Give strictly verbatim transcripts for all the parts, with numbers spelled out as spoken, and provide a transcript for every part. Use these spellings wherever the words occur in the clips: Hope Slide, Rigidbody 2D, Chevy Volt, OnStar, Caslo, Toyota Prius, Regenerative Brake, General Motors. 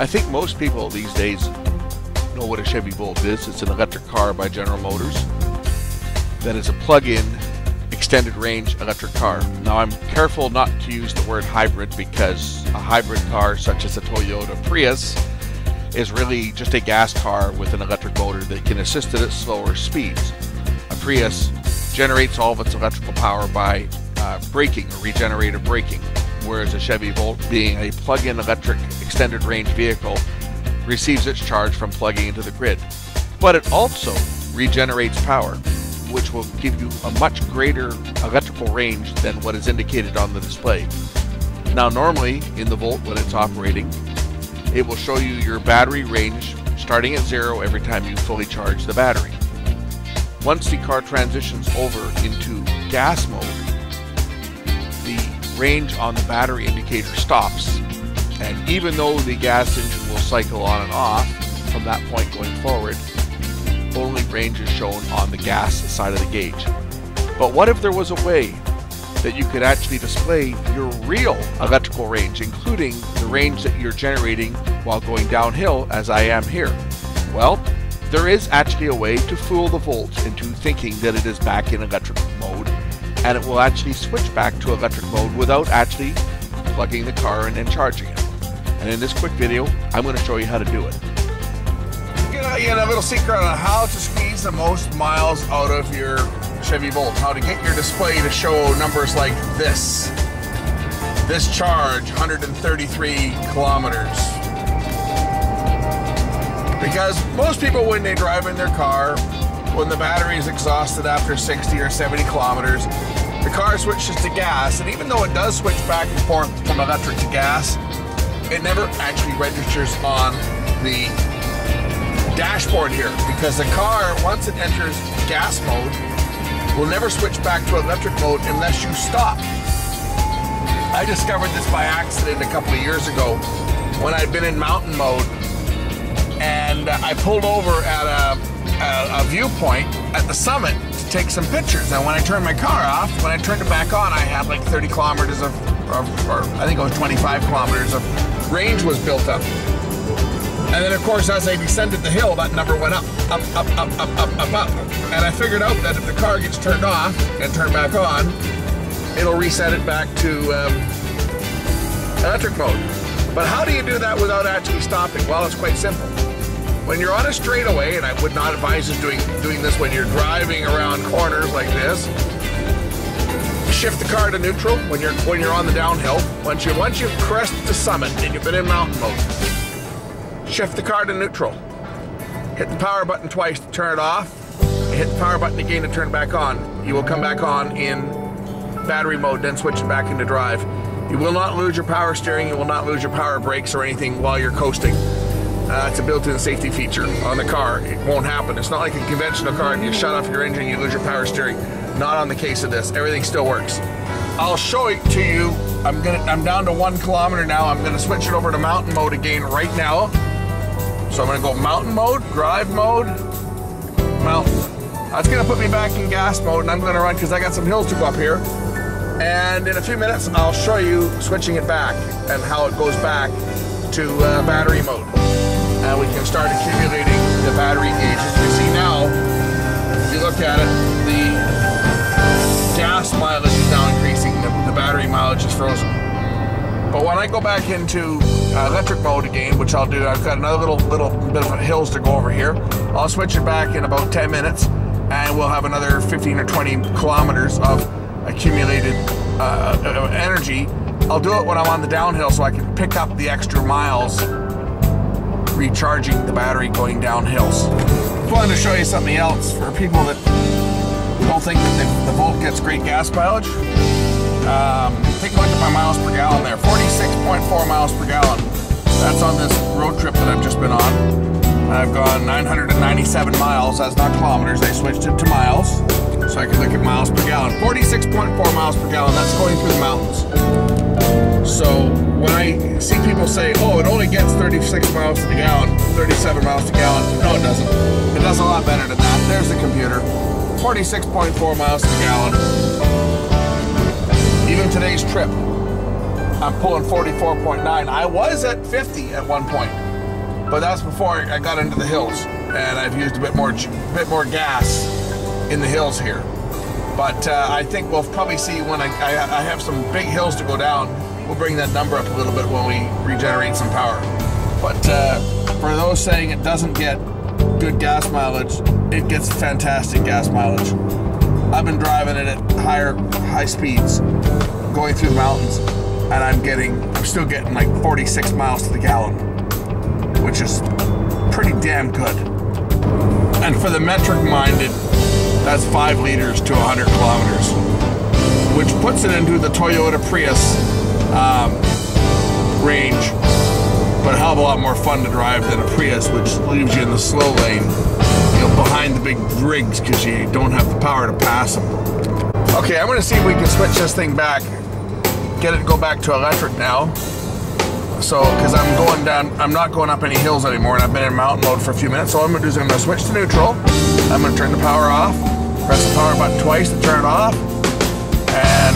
I think most people these days know what a Chevy Volt is. It's an electric car by General Motors that is a plug-in extended range electric car. Now I'm careful not to use the word hybrid, because a hybrid car such as a Toyota Prius is really just a gas car with an electric motor that can assist it at slower speeds. A Prius generates all of its electrical power by uh, braking or regenerative braking, whereas a Chevy Volt, being a plug-in electric extended range vehicle, receives its charge from plugging into the grid. But it also regenerates power, which will give you a much greater electrical range than what is indicated on the display. Now normally in the Volt, when it's operating, it will show you your battery range starting at zero every time you fully charge the battery. Once the car transitions over into gas mode, the range on the battery indicator stops, and even though the gas engine will cycle on and off from that point going forward, only range is shown on the gas side of the gauge. But what if there was a way that you could actually display your real electrical range, including the range that you're generating while going downhill, as I am here? Well, there is actually a way to fool the Volt into thinking that it is back in electric mode, and it will actually switch back to electric mode without actually plugging the car in and charging it. And in this quick video, I'm going to show you how to do it. You get a little secret on how to squeeze the most miles out of your Chevy Volt, how to get your display to show numbers like this. This charge, one hundred thirty-three kilometers. Because most people, when they drive in their car, when the battery is exhausted after sixty or seventy kilometers, the car switches to gas, and even though it does switch back and forth from electric to gas, it never actually registers on the dashboard here, because the car, once it enters gas mode, will never switch back to electric mode unless you stop. I discovered this by accident a couple of years ago when I'd been in mountain mode, and I pulled over at a, a, a viewpoint at the summit to take some pictures. And when I turned my car off, when I turned it back on, I had like thirty kilometers of, of or I think it was twenty-five kilometers of range was built up. And then, of course, as I descended the hill, that number went up, up, up, up, up, up, up, up. And I figured out that if the car gets turned off and turned back on, it'll reset it back to um, electric mode. But how do you do that without actually stopping? Well, it's quite simple. When you're on a straightaway, and I would not advise us doing, doing this when you're driving around corners like this, shift the car to neutral when you're, when you're on the downhill. Once, you, once you've crested the summit and you've been in mountain mode, shift the car to neutral. Hit the power button twice to turn it off. Hit the power button again to turn it back on. You will come back on in battery mode, then switch it back into drive. You will not lose your power steering. You will not lose your power brakes or anything while you're coasting. Uh, it's a built-in safety feature on the car. It won't happen. It's not like a conventional car. If you shut off your engine, you lose your power steering. Not on the case of this. Everything still works. I'll show it to you. I'm gonna. I'm down to one kilometer now. I'm gonna switch it over to mountain mode again right now. So I'm gonna go mountain mode, drive mode, mountain. That's gonna put me back in gas mode, and I'm gonna run because I got some hills to go up here. And in a few minutes, I'll show you switching it back and how it goes back to uh, battery mode. And we can start accumulating the battery gauges. You see now, if you look at it, the gas mileage is now increasing, the, the battery mileage is frozen. But when I go back into Uh, electric mode again, which I'll do. I've got another little little bit of hills to go over here. I'll switch it back in about ten minutes, and we'll have another fifteen or twenty kilometers of accumulated uh, energy. I'll do it when I'm on the downhill, so I can pick up the extra miles recharging the battery going down hills. I wanted to show you something else for people that don't think that the, the Volt gets great gas mileage. Um, take a look at my miles per gallon there, forty-six point four miles per gallon. That's on this road trip that I've just been on. I've gone nine hundred ninety-seven miles. That's not kilometers, I switched it to miles. So I can look at miles per gallon. forty-six point four miles per gallon, that's going through the mountains. So when I see people say, oh, it only gets thirty-six miles to the gallon, thirty-seven miles to the gallon. No, it doesn't. It does a lot better than that. There's the computer. forty-six point four miles to the gallon. Even today's trip, I'm pulling forty-four point nine. I was at fifty at one point. But that's before I got into the hills, and I've used a bit more, bit more gas in the hills here. But uh, I think we'll probably see when I, I, I have some big hills to go down, we'll bring that number up a little bit when we regenerate some power. But uh, for those saying it doesn't get good gas mileage, it gets fantastic gas mileage. I've been driving it at higher, high speeds, going through the mountains, and I'm getting, I'm still getting like forty-six miles to the gallon, which is pretty damn good. And for the metric-minded, that's five liters to one hundred kilometers, which puts it into the Toyota Prius um, range, but a hell of a lot more fun to drive than a Prius, which leaves you in the slow lane, you know, behind the big rigs because you don't have the power to pass them. Okay, I'm gonna see if we can switch this thing back, get it, go back to electric now. So, because I'm going down, I'm not going up any hills anymore, and I've been in mountain mode for a few minutes. So what I'm gonna do is I'm gonna switch to neutral. I'm gonna turn the power off, press the power button twice to turn it off, and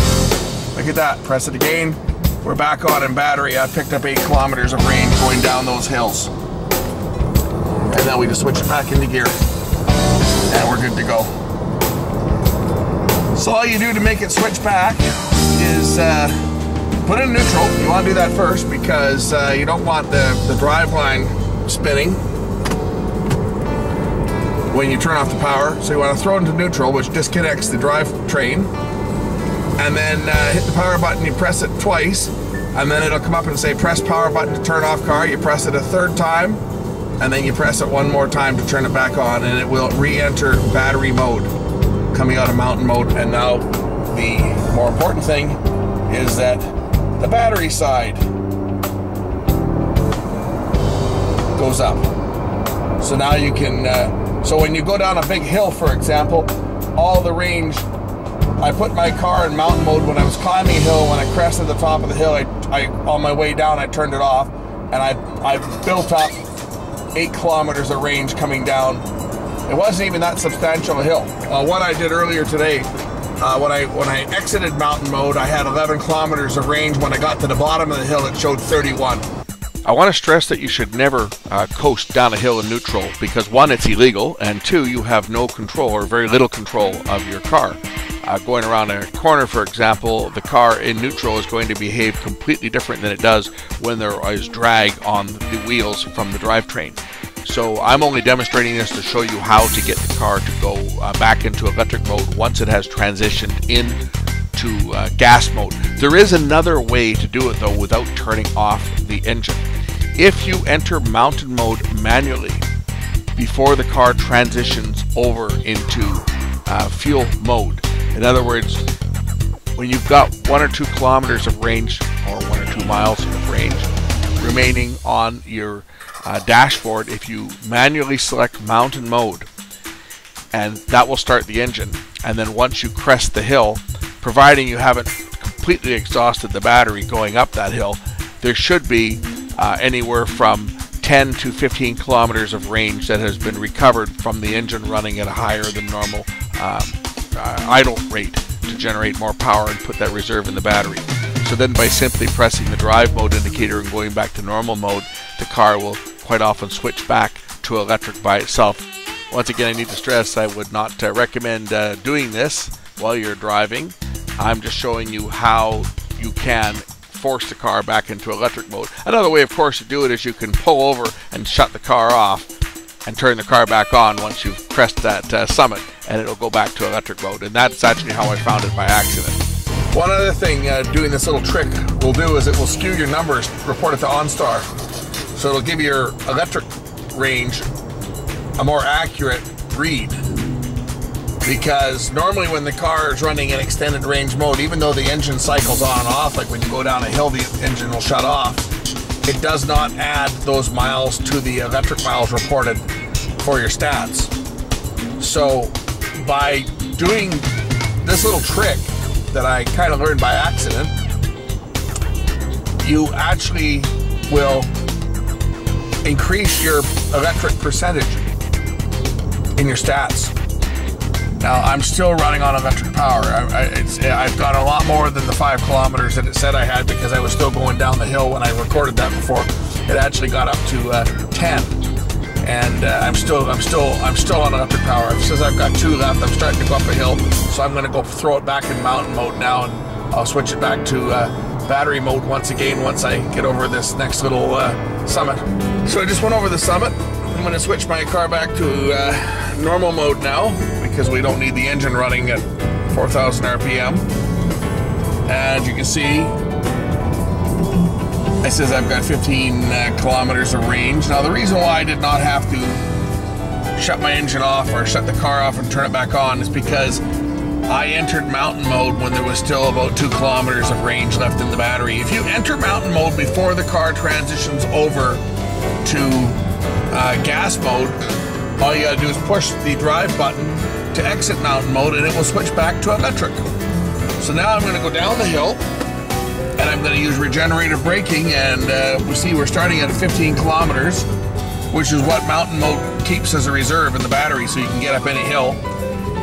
look at that, press it again. We're back on in battery. I picked up eight kilometers of range going down those hills. And then we just switch it back into gear. And we're good to go. So all you do to make it switch back is uh, put it in neutral. You want to do that first because uh, you don't want the, the driveline spinning when you turn off the power. So you want to throw it into neutral, which disconnects the drivetrain. And then uh, hit the power button, you press it twice, and then it'll come up and say press power button to turn off car. You press it a third time, and then you press it one more time to turn it back on, and it will re-enter battery mode, coming out of mountain mode. And now the more important thing is that the battery side goes up. So now you can, uh, so when you go down a big hill, for example, all the range, I put my car in mountain mode when I was climbing a hill. When I crested the top of the hill, I, I, on my way down, I turned it off, and I, I built up eight kilometers of range coming down. It wasn't even that substantial a hill. Uh, what I did earlier today, uh, when I when I exited mountain mode, I had eleven kilometers of range. When I got to the bottom of the hill, it showed thirty-one. I want to stress that you should never uh, coast down a hill in neutral because, one, it's illegal, and two, you have no control or very little control of your car. Uh, going around a corner, for example, the car in neutral is going to behave completely different than it does when there is drag on the wheels from the drivetrain. So I'm only demonstrating this to show you how to get the car to go uh, back into electric mode once it has transitioned into uh, gas mode. There is another way to do it, though, without turning off the engine. If you enter mountain mode manually before the car transitions over into uh, fuel mode, in other words, when you've got one or two kilometers of range or one or two miles of range remaining on your uh, dashboard, if you manually select mountain mode, and that will start the engine. And then once you crest the hill, providing you haven't completely exhausted the battery going up that hill, there should be uh, anywhere from ten to fifteen kilometers of range that has been recovered from the engine running at a higher than normal um, Uh, idle rate to generate more power and put that reserve in the battery. So then by simply pressing the drive mode indicator and going back to normal mode, the car will quite often switch back to electric by itself. Once again, I need to stress I would not uh, recommend uh, doing this while you're driving. I'm just showing you how you can force the car back into electric mode. Another way, of course, to do it is you can pull over and shut the car off and turn the car back on once you've pressed that uh, summit, and it'll go back to electric mode. And that's actually how I found it by accident. One other thing uh, doing this little trick will do is it will skew your numbers reported to OnStar. So it'll give your electric range a more accurate read. Because normally when the car is running in extended range mode, even though the engine cycles on and off, like when you go down a hill, the engine will shut off. It does not add those miles to the electric miles reported for your stats. So by doing this little trick that I kind of learned by accident, you actually will increase your electric percentage in your stats. Now, I'm still running on electric power. I, I, it's, I've got a lot more than the five kilometers that it said I had because I was still going down the hill when I recorded that before. It actually got up to uh, ten, and uh, I'm still, I'm still, I'm still on electric power. Since I've got two left, I'm starting to go up a hill, so I'm going to go throw it back in mountain mode now, and I'll switch it back to uh, battery mode once again once I get over this next little uh, summit. So I just went over the summit. I'm going to switch my car back to uh, normal mode now, because we don't need the engine running at four thousand R P M. And you can see, it says I've got fifteen uh, kilometers of range. Now the reason why I did not have to shut my engine off or shut the car off and turn it back on is because I entered mountain mode when there was still about two kilometers of range left in the battery. If you enter mountain mode before the car transitions over to uh, gas mode, all you gotta do is push the drive button to exit mountain mode and it will switch back to electric. So now I'm gonna go down the hill and I'm gonna use regenerative braking, and uh, we see we're starting at fifteen kilometers, which is what mountain mode keeps as a reserve in the battery so you can get up any hill.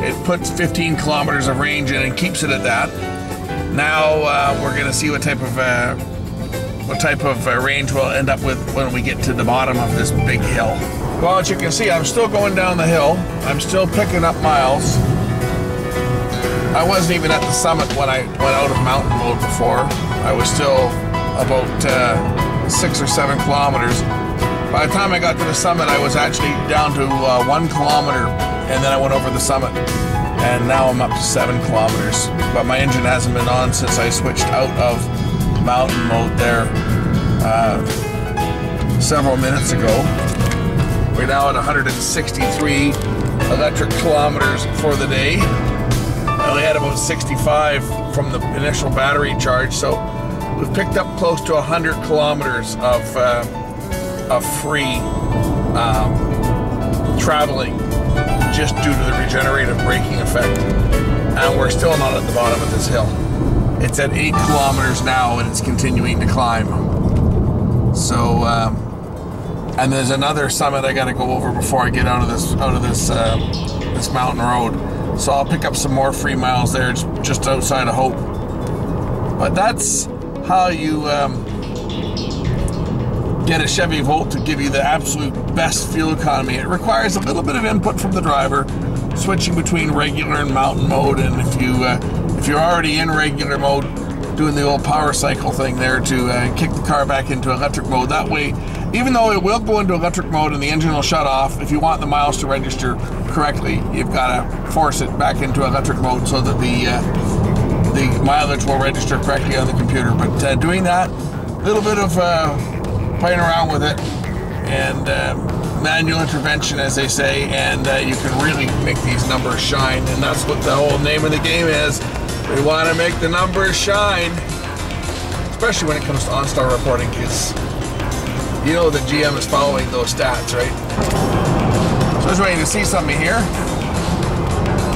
It puts fifteen kilometers of range in and keeps it at that. Now uh, we're gonna see what type of uh, what type of uh, range we'll end up with when we get to the bottom of this big hill. Well, as you can see, I'm still going down the hill. I'm still picking up miles. I wasn't even at the summit when I went out of mountain mode before. I was still about uh, six or seven kilometers. By the time I got to the summit, I was actually down to uh, one kilometer, and then I went over the summit. And now I'm up to seven kilometers. But my engine hasn't been on since I switched out of mountain mode there uh, several minutes ago. We're now at one hundred sixty-three electric kilometers for the day. I only had about sixty-five from the initial battery charge, so we've picked up close to one hundred kilometers of, uh, of free um, traveling just due to the regenerative braking effect. And we're still not at the bottom of this hill. It's at eight kilometers now and it's continuing to climb. So, um, and there's another summit I got to go over before I get out of this out of this uh, this mountain road. So I'll pick up some more free miles there, just outside of Hope. But that's how you um, get a Chevy Volt to give you the absolute best fuel economy. It requires a little bit of input from the driver, switching between regular and mountain mode. And if you uh, if you're already in regular mode, doing the old power cycle thing there to uh, kick the car back into electric mode. That way, even though it will go into electric mode and the engine will shut off, if you want the miles to register correctly, you've got to force it back into electric mode so that the uh, the mileage will register correctly on the computer. But uh, doing that, a little bit of uh, playing around with it and uh, manual intervention, as they say, and uh, you can really make these numbers shine. And that's what the whole name of the game is. We want to make the numbers shine, especially when it comes to OnStar reporting, because you know the G M is following those stats, right? So I was waiting to see something here.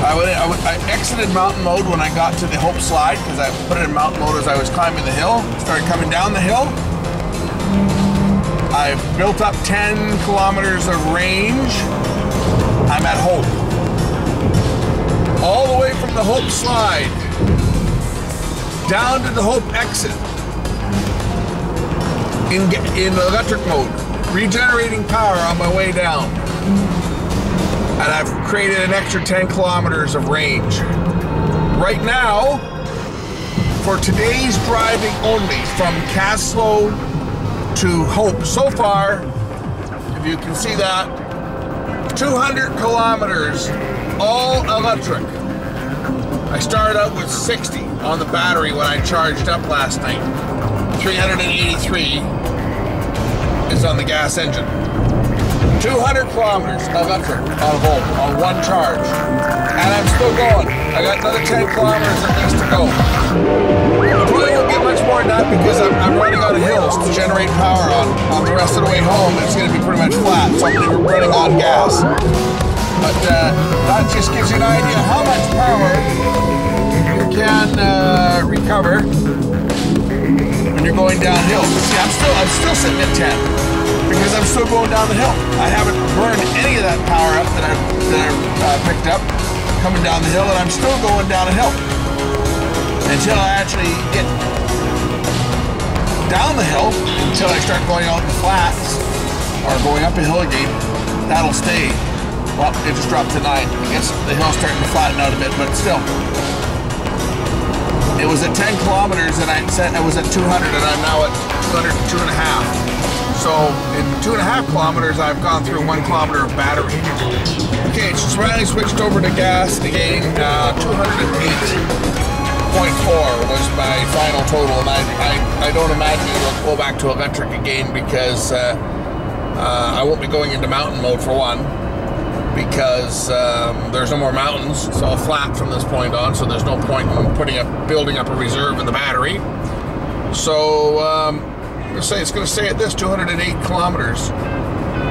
I, would, I, would, I exited mountain mode when I got to the Hope Slide, because I put it in mountain mode as I was climbing the hill. Started coming down the hill. I've built up ten kilometers of range. I'm at Hope. All the way from the Hope Slide down to the Hope exit in, in electric mode, regenerating power on my way down. And I've created an extra ten kilometers of range. Right now, for today's driving only, from Caslo to Hope, so far, if you can see that, two hundred kilometers, all electric. I started out with sixty on the battery when I charged up last night. three hundred eighty-three is on the gas engine. two hundred kilometers of electric on a volt on one charge. And I'm still going. I got another ten kilometers at least to go. Probably won't get much more than that because I'm, I'm running on hills to generate power on, on the rest of the way home. It's going to be pretty much flat, so I'm running on gas. But uh, that just gives you an idea how much power can uh, recover when you're going downhill. See, I'm still I'm still sitting at ten because I'm still going down the hill. I haven't burned any of that power up that I've that I've uh, picked up. coming down the hill, and I'm still going down a hill until I actually get down the hill, until I start going out in flats or going up a hill again. That'll stay. Well, it just dropped to nine. I guess the hill's starting to flatten out a bit, but still. It was at ten kilometers and I said I was at two hundred, and I'm now at two hundred two and a half. So in two and a half kilometers, I've gone through one kilometer of battery. Okay, just finally switched over to gas again. Uh, two oh eight point four was my final total, and I, I, I don't imagine it'll go back to electric again, because uh, uh, I won't be going into mountain mode, for one, because um, there's no more mountains. It's all flat from this point on, so there's no point in putting up, building up a reserve in the battery. So um, I'm gonna say it's gonna stay at this two hundred eight kilometers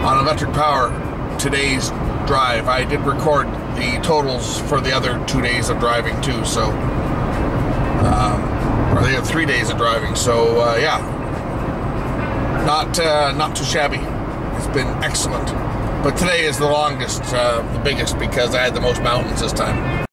on electric power today's drive. I did record the totals for the other two days of driving too, so, um, or the other three days of driving. So uh, yeah, not, uh, not too shabby. It's been excellent. But today is the longest, uh, the biggest, because I had the most mountains this time.